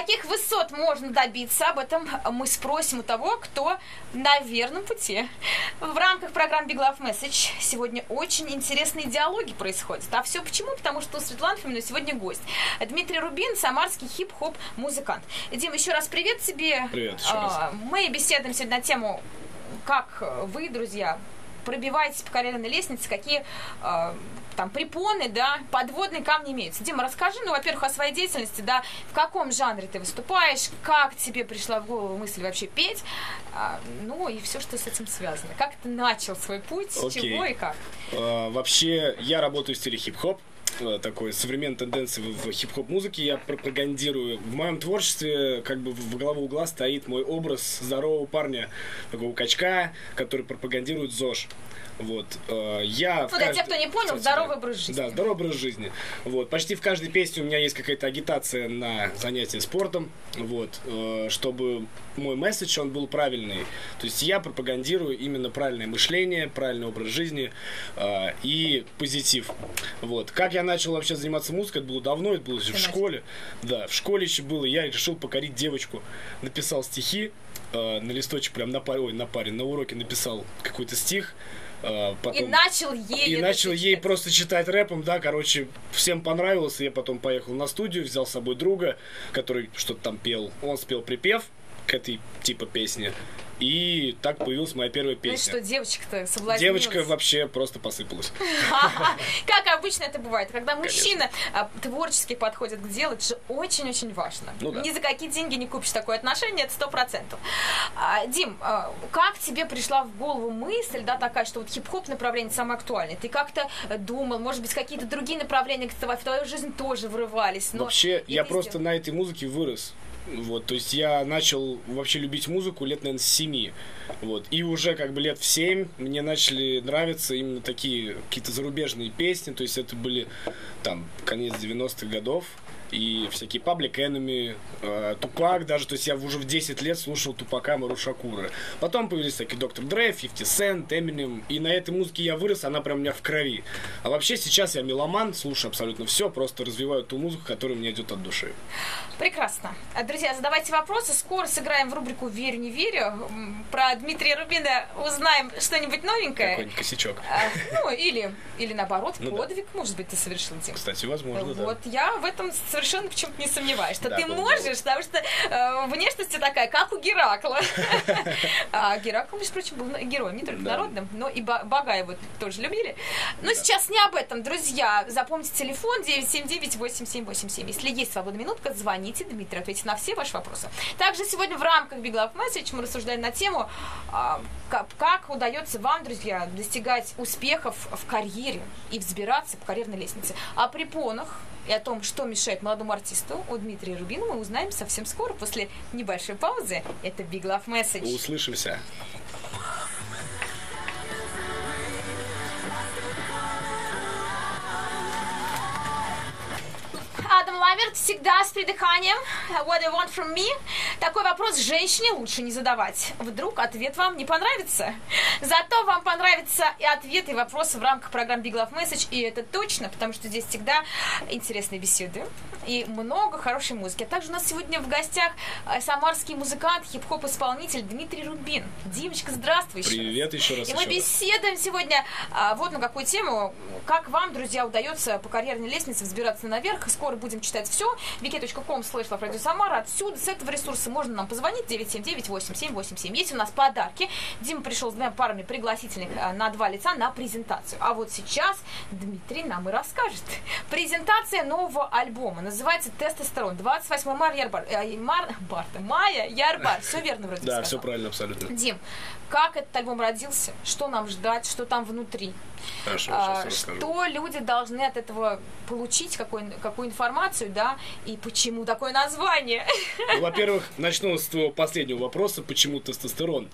Каких высот можно добиться, об этом мы спросим у того, кто на верном пути. В рамках программы Big Love Message сегодня очень интересные диалоги происходят. А все почему? Потому что у Светланы Фоминой сегодня гость. Дмитрий Рубин, самарский хип-хоп музыкант. Дим, еще раз привет тебе. Привет еще раз. Мы беседуем сегодня на тему, как вы, друзья, пробиваетесь по карьерной лестнице, какие там препоны, да, подводные камни имеются. Дима, расскажи, ну, во-первых, о своей деятельности, да, в каком жанре ты выступаешь, как тебе пришла в голову мысль вообще петь, ну, и все, что с этим связано. Как ты начал свой путь, с чего и как? Вообще, я работаю в стиле хип-хоп, такой современной тенденции в хип-хоп-музыке. Я пропагандирую. В моем творчестве как бы в главу угла стоит мой образ здорового парня, такого качка, который пропагандирует ЗОЖ. Вот. Я ну, для тех, кто не понял, здоровый образ жизни. Да, здоровый образ жизни. Вот. Почти в каждой песне у меня есть какая-то агитация на занятия спортом, вот. Чтобы мой месседж, он был правильный. То есть я пропагандирую именно правильное мышление, правильный образ жизни и позитив. Вот. Как я начал вообще заниматься музыкой, это было давно, это было в школе. Да, в школе еще было. Я решил покорить девочку. Написал стихи на листочек, прям на уроке написал какой-то стих. Потом, и начал ей просто читать рэпом, да, короче, всем понравилось. Я потом поехал на студию, взял с собой друга, который что-то там пел. Он спел припев к этой типа песни. И так появилась моя первая песня. Значит, что девочка-то соблазнилась? Девочка вообще просто посыпалась. Как обычно это бывает. Когда мужчина творчески подходит к делу, это же очень-очень важно. Ни за какие деньги не купишь такое отношение, это 100%. Дим, как тебе пришла в голову мысль, да, такая, что вот хип-хоп направление самое актуальное? Ты как-то думал, может быть, какие-то другие направления в твою жизнь тоже врывались? Вообще, я просто на этой музыке вырос. Вот, то есть я начал вообще любить музыку лет, наверное, с 7. Вот, и уже как бы лет в 7 мне начали нравиться именно такие какие-то зарубежные песни. То есть это были там конец 90-х годов. И всякие Public Enemy, Тупак даже, то есть я уже в 10 лет слушал Тупака, Марушакура. Потом появились такие Доктор Дре, 50 Cent, Eminem, и на этой музыке я вырос, она прям у меня в крови. А вообще сейчас я меломан, слушаю абсолютно все, просто развиваю ту музыку, которая мне идет от души. Прекрасно. Друзья, задавайте вопросы, скоро сыграем в рубрику «Верю, не верю». Про Дмитрия Рубина узнаем что-нибудь новенькое. Какой-нибудь косячок. Ну, или наоборот, ну, подвиг, да. Может быть, ты совершил, Дим. Кстати, возможно, да. Вот я в этом совершенно почему-то не сомневаюсь, что да, ты можешь, потому что внешность такая, как у Геракла. А Геракл, между прочим, был героем, не только народным, но и бога его тоже любили. Но сейчас не об этом, друзья. Запомните телефон 979-8787. Если есть свободная минутка, звоните, Дмитрий ответит на все ваши вопросы. Также сегодня в рамках Big Love Message мы рассуждаем на тему, как удается вам, друзья, достигать успехов в карьере и взбираться по карьерной лестнице. О препонах и о том, что мешает молодому артисту, у Дмитрия Рубина мы узнаем совсем скоро, после небольшой паузы. Это Big Love Message. Услышимся. Лаверт всегда с придыханием. What do you want from me? Такой вопрос женщине лучше не задавать. Вдруг ответ вам не понравится. Зато вам понравится и ответ, и вопрос в рамках программы Big Love Message. И это точно, потому что здесь всегда интересные беседы и много хорошей музыки. А также у нас сегодня в гостях самарский музыкант, хип-хоп-исполнитель Дмитрий Рубин. Димочка, здравствуй. Привет еще раз. И мы беседуем сегодня вот на какую тему. Как вам, друзья, удается по карьерной лестнице взбираться наверх. Скоро будем читать все. vk.com/LoveRadioSamara. Отсюда, с этого ресурса можно нам позвонить. 979-8787. Есть у нас подарки. Дима пришел с двумя парами пригласительных на 2 лица на презентацию. А вот сейчас Дмитрий нам и расскажет. Презентация нового альбома. Называется «Тестостерон». 28 мая Ярбар. Мая Ярбар. Все верно вроде. Да, все правильно абсолютно. Дим, как этот альбом родился? Что нам ждать? Что там внутри? Хорошо, что люди должны от этого получить? Какую информацию? Да, и почему такое название? Ну, во-первых, начну с твоего последнего вопроса. Почему тестостерон?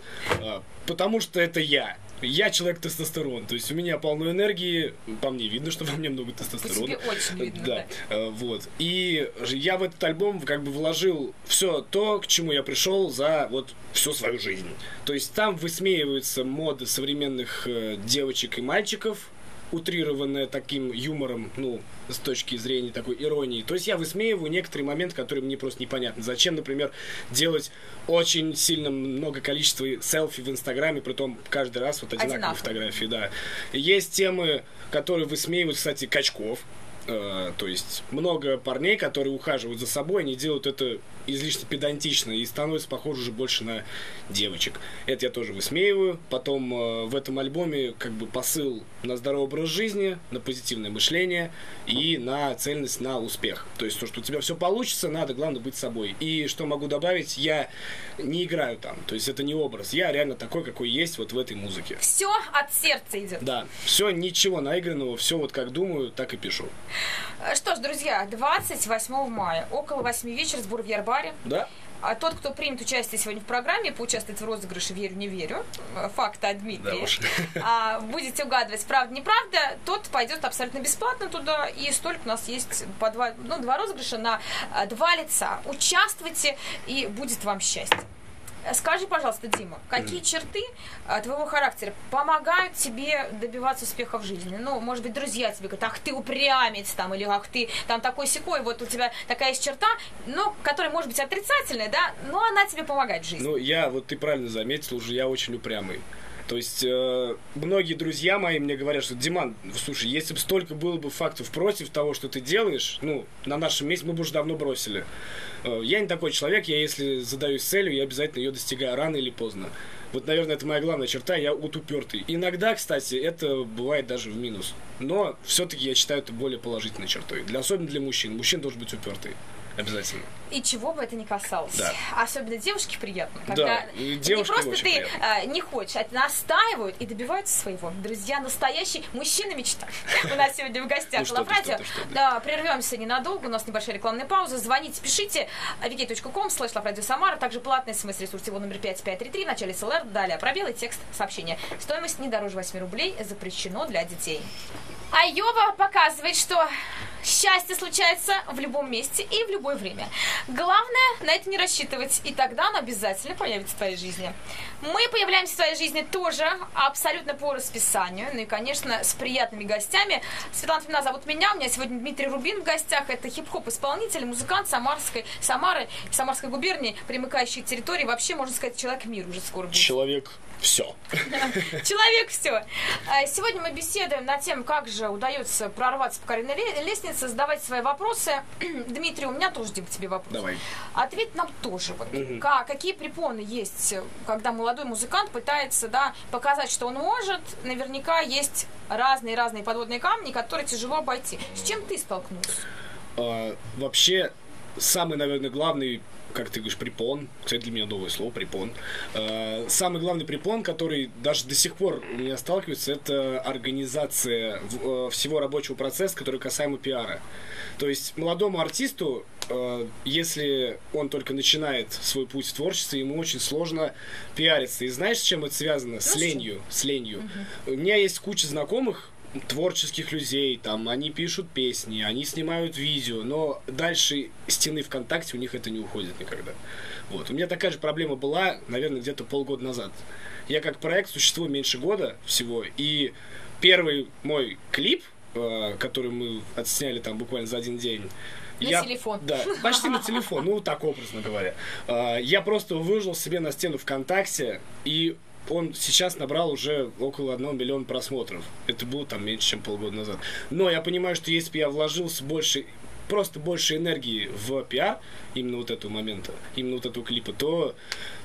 Потому что это я. Я человек тестостерон. То есть у меня полно энергии. По мне видно, что во мне много тестостерона. По тебе очень видно, да. Вот. И я в этот альбом как бы вложил все то, к чему я пришел за вот всю свою жизнь. То есть там высмеиваются моды современных девочек и мальчиков. утрированная таким юмором, ну, с точки зрения такой иронии. То есть я высмеиваю некоторые моменты, которые мне просто непонятны. Зачем, например, делать очень сильно много количества селфи в Инстаграме, притом каждый раз вот одинаковые фотографии, да. Есть темы, которые высмеивают, кстати, качков. То есть много парней, которые ухаживают за собой, они делают это излишне педантично и становятся похожи уже больше на девочек. Это я тоже высмеиваю. Потом в этом альбоме как бы посыл на здоровый образ жизни, на позитивное мышление и на цельность, на успех. То есть то, что у тебя все получится, надо, главное, быть собой. И что могу добавить, я не играю там, то есть это не образ. Я реально такой, какой есть вот в этой музыке. Все от сердца идет. Да, все, ничего наигранного, все вот как думаю, так и пишу. Что ж, друзья, 28 мая, около 8 вечера, сбор в Ярбаре. Да. А тот, кто примет участие сегодня в программе, поучаствует в розыгрыше «Верю, не верю», факт от Дмитрия, да, будете угадывать, правда, неправда, тот пойдет абсолютно бесплатно туда, и столько у нас есть по два розыгрыша на два лица. Участвуйте, и будет вам счастье. Скажи, пожалуйста, Дима, какие черты твоего характера помогают тебе добиваться успеха в жизни? Ну, может быть, друзья тебе говорят, ах, ты упрямец, там, или ах, ты там такой-сякой, вот у тебя такая есть черта, но которая, может быть, отрицательная, да, но она тебе помогает в жизни. Ну, я, вот ты правильно заметил, уже я очень упрямый. То есть многие друзья мои мне говорят, что, Диман, слушай, если бы столько было бы фактов против того, что ты делаешь, ну, на нашем месте мы бы уже давно бросили. Я не такой человек, я если задаюсь целью, я обязательно ее достигаю рано или поздно. Вот, наверное, это моя главная черта, я вот упертый. Иногда, кстати, это бывает даже в минус. Но все-таки я считаю это более положительной чертой. Особенно для мужчин. Мужчина должен быть упертый. Обязательно. И чего бы это ни касалось. Да. Особенно девушке приятно. Когда да, не просто ты не хочешь, а настаивают и добиваются своего. Друзья, настоящий мужчина мечта. У нас сегодня в гостях LOVE RADIO. Да, прервемся ненадолго. У нас небольшая рекламная пауза. Звоните, пишите. vk.com/LoveRadioSamara. Также платный смс-ресурс его номер 5533. В начале СЛР. Далее пробел и текст сообщения. Стоимость не дороже 8 рублей. Запрещено для детей. Айова показывает, что счастье случается в любом месте и в любое время. Главное на это не рассчитывать, и тогда оно обязательно появится в твоей жизни. Мы появляемся в твоей жизни тоже абсолютно по расписанию, ну и, конечно, с приятными гостями. Светлана Фимина зовут меня, у меня сегодня Дмитрий Рубин в гостях. Это хип-хоп-исполнитель, музыкант Самары, Самарской губернии, примыкающей к территории. Вообще, можно сказать, человек мир уже скоро будет. Человек все. Человек все. Сегодня мы беседуем на тему, как же удается прорваться по карьерной лестнице, задавать свои вопросы. Дмитрий, у меня тоже, Дим, к тебе вопрос. Давай. Ответь нам тоже. Вот, какие препоны есть, когда молодой музыкант пытается, да, показать, что он может? Наверняка есть разные подводные камни, которые тяжело обойти. С чем ты столкнулся? Вообще, самый, наверное, главный, как ты говоришь, препон. Кстати, для меня новое слово, препон. Самый главный препон, который даже до сих пор у меня сталкивается, это организация всего рабочего процесса, который касаемо пиара. То есть молодому артисту, если он только начинает свой путь в творчестве, ему очень сложно пиариться. И знаешь, с чем это связано? С ленью. С ленью. У меня есть куча знакомых, творческих людей, там, они пишут песни, они снимают видео, но дальше стены ВКонтакте у них это не уходит никогда. Вот. У меня такая же проблема была, наверное, где-то полгода назад. Я как проект существую меньше года всего, и первый мой клип, который мы отсняли там буквально за один день, на телефон. Да, почти на телефон, ну, так образно говоря. Я просто выложил себе на стену ВКонтакте, и он сейчас набрал уже около 1 миллиона просмотров. Это было там меньше, чем полгода назад. Но я понимаю, что если бы я вложился больше, просто больше энергии в пиар, именно вот этого момента, именно вот этого клипа, то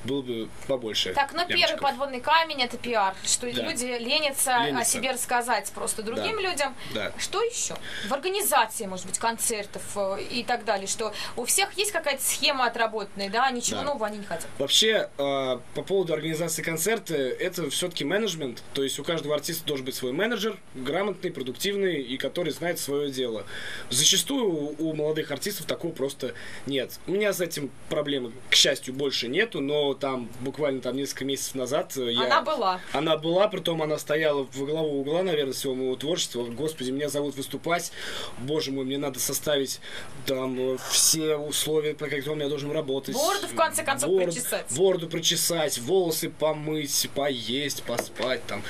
было бы побольше. Так, но первый подводный камень — это пиар. Что да. Люди ленятся о себе рассказать просто другим людям. Да. Что еще? В организации, может быть, концертов и так далее, что у всех есть какая-то схема отработанная, да, ничего нового они не хотят. Вообще, по поводу организации концерта, это все-таки менеджмент, то есть у каждого артиста должен быть свой менеджер, грамотный, продуктивный и который знает свое дело. Зачастую у молодых артистов такого просто нет. У меня с этим проблемы, к счастью, больше нету, но там буквально там несколько месяцев назад я... Она была. Она была, притом она стояла во главу угла, наверное, всего моего творчества. Господи, меня зовут выступать, боже мой, мне надо составить там все условия, по которым я должен работать. Бороду, в конце концов, причесать. Бороду причесать, волосы помыть, поесть, поспать там.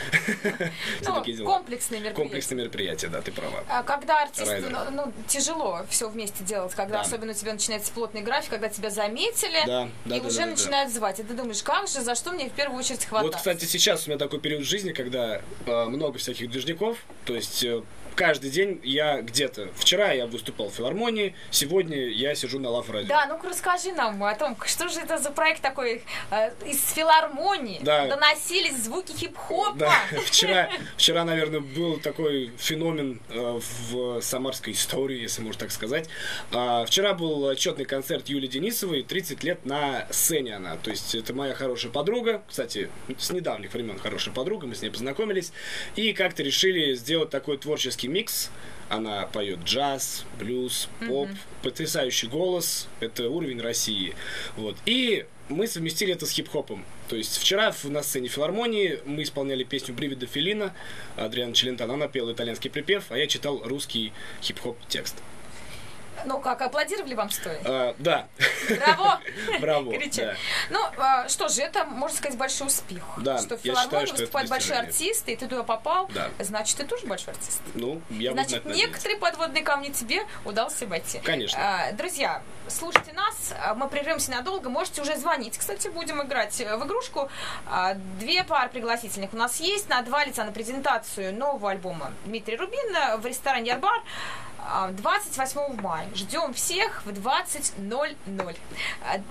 Комплексные мероприятия. Комплексные мероприятия, да, ты права. Когда артисты, ну, тяжело все вместе делать, когда да. особенно у тебя начинается плотный график, когда тебя заметили, да, да, и да, уже да, да, начинают да. звать. И ты думаешь, как же, за что мне в первую очередь хватать? Вот, кстати, сейчас у меня такой период жизни, когда много всяких движников, то есть... Каждый день я где-то. Вчера я выступал в филармонии, сегодня я сижу на LOVE RADIO. Да, ну-ка расскажи нам о том, что же это за проект такой из филармонии? Да. Доносились звуки хип-хопа. Да. Вчера, наверное, был такой феномен в самарской истории, если можно так сказать. Вчера был отчетный концерт Юлии Денисовой, 30 лет на сцене она. То есть это моя хорошая подруга, кстати, с недавних времен хорошая подруга, мы с ней познакомились, и как-то решили сделать такой творческий микс. Она поет джаз, блюз, поп, потрясающий голос. Это уровень России. Вот. И мы совместили это с хип-хопом. То есть вчера на сцене филармонии мы исполняли песню «Бривида Фелина» Адриана Челентана. Она пела итальянский припев, а я читал русский хип-хоп текст. Ну как, аплодировали вам стоя? Да. Браво! Браво, да. Ну, что же, это, можно сказать, большой успех. Да, что в филармонии выступают большие артисты, и ты туда попал, да. Значит, ты тоже большой артист. Ну, я буду на это надеяться. Некоторые подводные камни тебе удалось обойти. Конечно. Друзья, слушайте нас, мы прервемся надолго, можете уже звонить. Кстати, будем играть в игрушку. 2 пары пригласительных у нас есть на 2 лица на презентацию нового альбома Дмитрия Рубина в ресторане «Ярбар». 28 мая. Ждем всех в 20:00.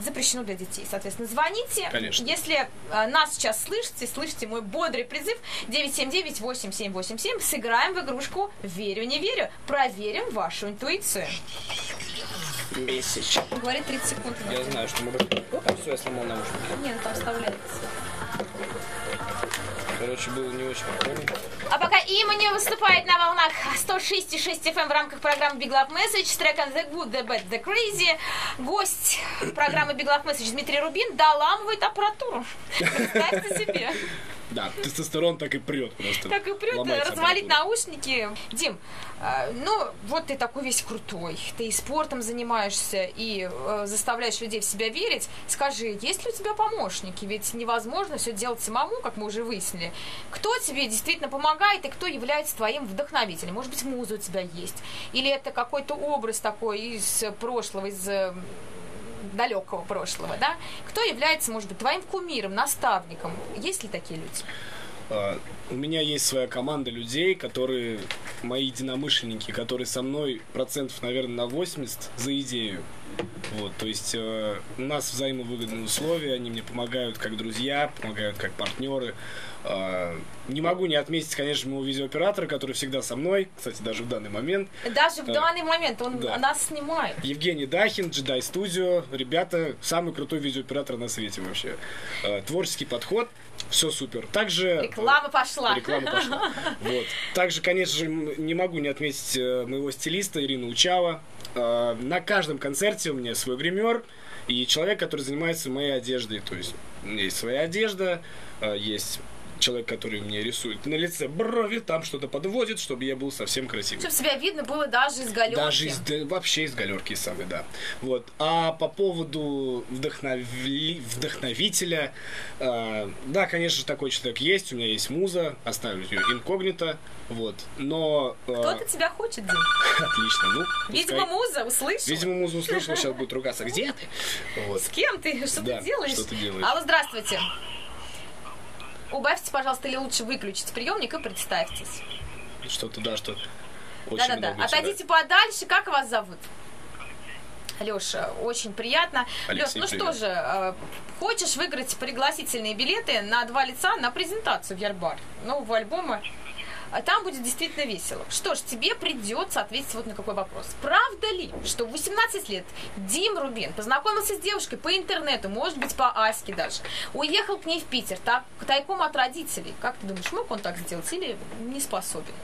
Запрещено для детей. Соответственно, звоните. Конечно. Если нас сейчас слышите, слышите мой бодрый призыв 979-8787. Сыграем в игрушку «Верю, не верю». Проверим вашу интуицию. Месяч. Говорит 30 секунд. Я знаю, что мы... А все, я сломал наушники. Нет, ну там вставляется. Короче, было не очень прикольно. А пока Eminem выступает на волнах 106.6 FM в рамках программы Big Love Message с треком The Good, The Bad, The Crazy. Гость программы Big Love Message Дмитрий Рубин доламывает аппаратуру. Представьте себе. Да, тестостерон так и прет просто. Так и прет, развалить наушники. Дим, ну вот ты такой весь крутой, ты и спортом занимаешься, и заставляешь людей в себя верить. Скажи, есть ли у тебя помощники? Ведь невозможно все делать самому, как мы уже выяснили. Кто тебе действительно помогает и кто является твоим вдохновителем? Может быть, муза у тебя есть? Или это какой-то образ такой из прошлого, из... далекого прошлого, да? Кто является, может быть, твоим кумиром, наставником? Есть ли такие люди? У меня есть своя команда людей, которые мои единомышленники, которые со мной процентов, наверное, на 80 за идею. Вот, то есть у нас взаимовыгодные условия, они мне помогают как друзья, помогают как партнеры. Не могу не отметить, конечно, моего видеооператора, который всегда со мной, кстати, даже в данный момент. Даже в данный момент он да. нас снимает. Евгений Дахин, Jedi Studio, ребята, самый крутой видеооператор на свете вообще. Творческий подход, все супер. Также... Реклама пошла. Реклама пошла. Вот. Также, конечно же, не могу не отметить моего стилиста Ирину Учава. На каждом концерте у меня свой гример и человек, который занимается моей одеждой. То есть у меня есть своя одежда, есть... человек, который мне рисует на лице брови, там что-то подводит, чтобы я был совсем красивым. Чтобы себя видно было даже из галерки. Даже из, да, вообще из галерки самой, да. Вот. А по поводу вдохновителя, да, конечно, такой человек есть, у меня есть муза, оставлю ее инкогнито, вот, но... Кто-то тебя хочет, Дим. Отлично, ну, пускай. Видимо, муза услышала. Видимо, муза услышала, сейчас будет ругаться. Где ты? Вот. С кем ты? Что да, ты делаешь? Что ты делаешь? Алло, здравствуйте. Убавьте, пожалуйста, или лучше выключить приемник и представьтесь. Что-то, да, что-то. Да-да-да. Отойдите подальше. Как вас зовут? Леша, очень приятно. Леша, ну привет. Что же, хочешь выиграть пригласительные билеты на 2 лица на презентацию в Ярбар нового альбома? Там будет действительно весело. Что ж, тебе придется ответить вот на какой вопрос. Правда ли, что в 18 лет Дим Рубин познакомился с девушкой по интернету, может быть, по Аське даже, уехал к ней в Питер, тайком от родителей? Как ты думаешь, мог он так сделать или не способен?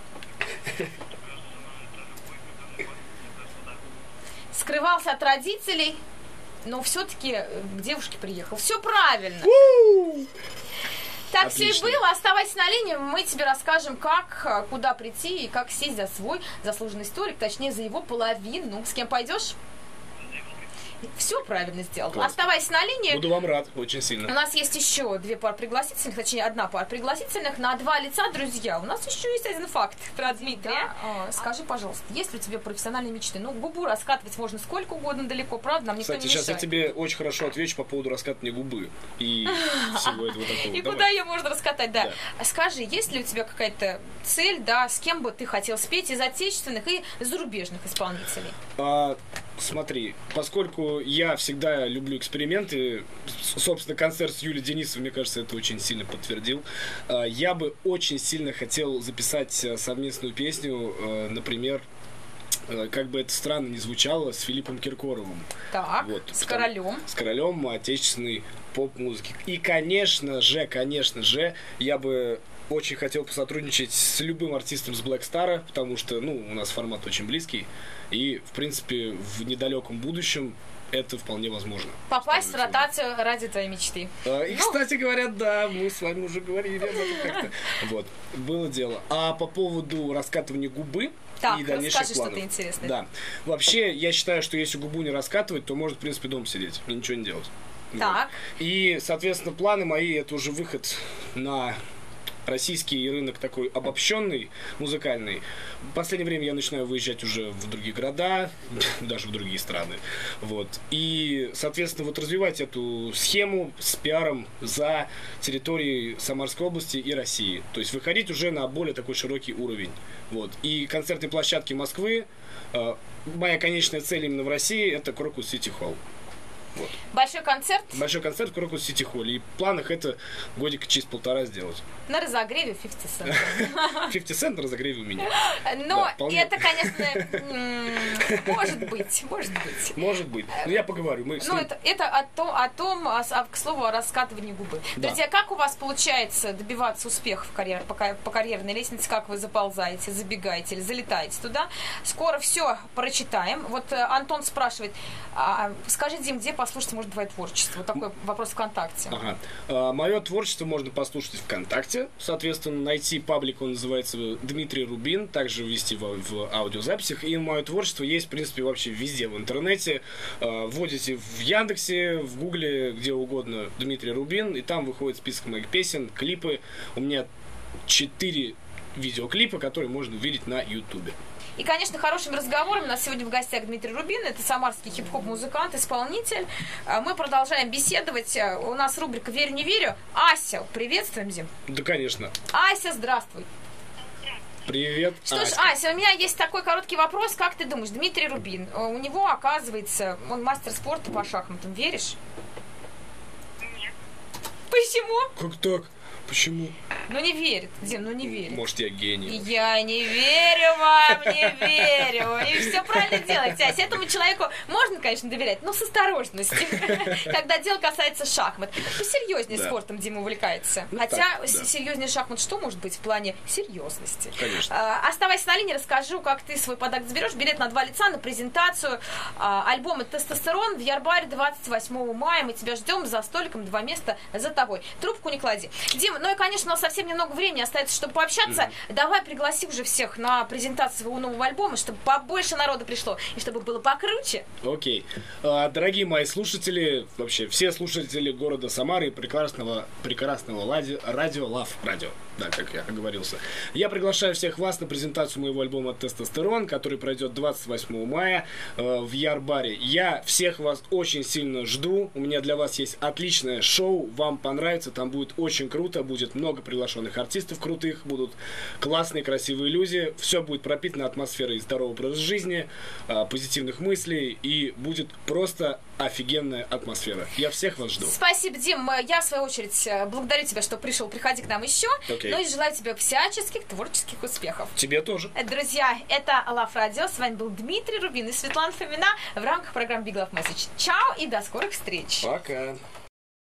скрывался от родителей, но все-таки к девушке приехал. Все правильно. Так все и было. Оставайся на линии, мы тебе расскажем, как, куда прийти и как сесть за свой заслуженный столик, точнее, за его половину. С кем пойдешь? Все правильно сделал. Класс. Оставайся на линии. Буду вам рад, очень сильно. У нас есть еще две пары пригласительных, точнее, одна пара пригласительных на два лица, друзья. У нас еще есть один факт про Дмитрия. Да. Скажи, пожалуйста, есть ли у тебя профессиональные мечты? Ну, губу раскатывать можно сколько угодно далеко, правда? Нам никто не мешает. Кстати, сейчас я тебе очень хорошо отвечу по поводу раскатывания губы и всего этого такого. И куда ее можно раскатать, да. Скажи, есть ли у тебя какая-то цель, да, с кем бы ты хотел спеть из отечественных и зарубежных исполнителей? Смотри, поскольку я всегда люблю эксперименты, собственно, концерт с Юлией Денисовой, мне кажется, это очень сильно подтвердил, я бы очень сильно хотел записать совместную песню, например, как бы это странно ни звучало, с Филиппом Киркоровым. Так, вот, с королем. С королем отечественной поп-музыки. И, конечно же, я бы очень хотел посотрудничать с любым артистом с Black Star, потому что, ну, у нас формат очень близкий. И, в принципе, в недалеком будущем это вполне возможно. Попасть в ротацию ради твоей мечты. И, кстати говоря, да, мы с вами уже говорили об этом как-то. Вот, было дело. А по поводу раскатывания губы и дальнейших планов. Да. Вообще, я считаю, что если губу не раскатывать, то может, в принципе, дома сидеть и ничего не делать. Так. Вот. И, соответственно, планы мои — это уже выход на российский рынок такой обобщенный, музыкальный. В последнее время я начинаю выезжать уже в другие города, даже в другие страны. Вот. И, соответственно, вот развивать эту схему с пиаром за территорией Самарской области и России. То есть выходить уже на более такой широкий уровень. Вот. И концертные площадки Москвы. Моя конечная цель именно в России — это Крокус Сити Холл. Вот. Большой концерт? Большой концерт в Крокус Сити Холле. И в планах это годика через полтора сделать. На разогреве 50 Cent. 50 Cent на разогреве у меня. Но это, конечно, может быть. Но я поговорю. Ну, это о том, к слову, о раскатывании губы. Друзья, как у вас получается добиваться успехов по карьерной лестнице? Как вы заползаете, забегаете или залетаете туда? Скоро все прочитаем. Вот Антон спрашивает, скажи, Дим, где послушать можно твое творчество? Такой вопрос ВКонтакте. Ага. Мое творчество можно послушать ВКонтакте. Соответственно, найти паблик, он называется Дмитрий Рубин, также ввести в аудиозаписях. И мое творчество есть, в принципе, вообще везде в интернете. Вводите в Яндексе, в Гугле, где угодно Дмитрий Рубин, и там выходит список моих песен, клипы. У меня 4 видеоклипа, которые можно увидеть на Ютубе. И, конечно, хорошим разговором у нас сегодня в гостях Дмитрий Рубин. Это самарский хип-хоп-музыкант, исполнитель. Мы продолжаем беседовать. У нас рубрика «Верю, не верю». Ася, приветствуем, Дим. Да, конечно. Ася, здравствуй. Привет. Что ж, Ася, у меня есть такой короткий вопрос. Как ты думаешь, Дмитрий Рубин, у него, оказывается, он мастер спорта по шахматам. Веришь? Нет. Почему? Как так? Почему? Ну не верит, Дим, ну не верит. Может, я гений. Я не верю вам, не верю. И все правильно делаете. А этому человеку можно, конечно, доверять, но с осторожностью. Когда дело касается шахмат. Посерьезнее спортом Дима увлекается. Хотя серьезнее шахмат что может быть в плане серьезности? Конечно. Оставайся на линии, расскажу, как ты свой подарок заберешь. Билет на 2 лица, на презентацию альбома «Тестостерон» в Ярбаре 28 мая. Мы тебя ждем за столиком, 2 места за тобой. Трубку не клади. Дим, ну и, конечно, у нас совсем немного времени остается, чтобы пообщаться. Давай пригласи уже всех на презентацию своего нового альбома, чтобы побольше народа пришло и чтобы было покруче. Окей. Дорогие мои слушатели, вообще все слушатели города Самары и прекрасного радио LOVE RADIO. Да, как я оговорился. Я приглашаю всех вас на презентацию моего альбома «Тестостерон», который пройдет 28 мая в Ярбаре. Я всех вас очень сильно жду. У меня для вас есть отличное шоу. Вам понравится, там будет очень круто. Будет много приглашенных артистов крутых. Будут классные, красивые люди. Все будет пропитано атмосферой здорового образа жизни, позитивных мыслей. И будет просто офигенная атмосфера. Я всех вас жду. Спасибо, Дим. Я, в свою очередь, благодарю тебя, что пришел. Приходи к нам еще. Okay. Ну и желаю тебе всяческих творческих успехов. Тебе тоже. Друзья, это Love Radio. С вами был Дмитрий Рубин и Светлана Фомина в рамках программы Big Love Message. Чао и до скорых встреч. Пока.